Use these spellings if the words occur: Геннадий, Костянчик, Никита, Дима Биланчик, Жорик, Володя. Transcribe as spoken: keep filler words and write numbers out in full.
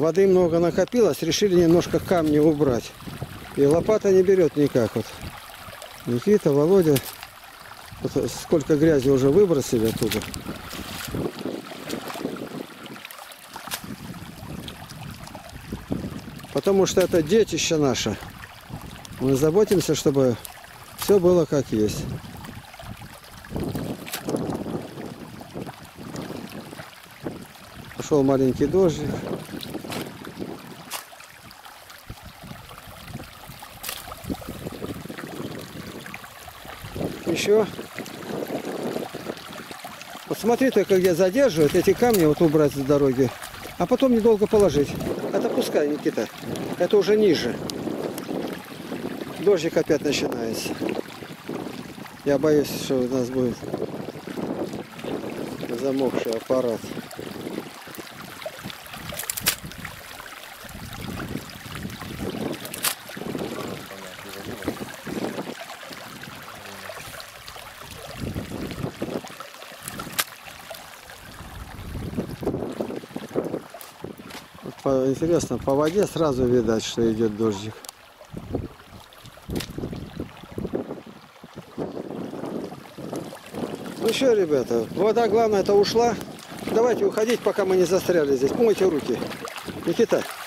воды много накопилось, решили немножко камни убрать. И лопата не берет никак. Вот. Никита, Володя, вот сколько грязи уже выбросили оттуда. Потому что это детище наше. Мы заботимся, чтобы все было как есть. Пошел маленький дождик. Еще. Вот смотри, только где задерживают, эти камни вот убрать с дороги, а потом недолго положить. Это пускай, Никита. Это уже ниже. Дождик опять начинается. Я боюсь, что у нас будет замокший аппарат. Интересно, по воде сразу видать, что идет дождик. Ну что, ребята, вода, главное, это ушла. Давайте уходить, пока мы не застряли здесь. Помойте руки. Никита.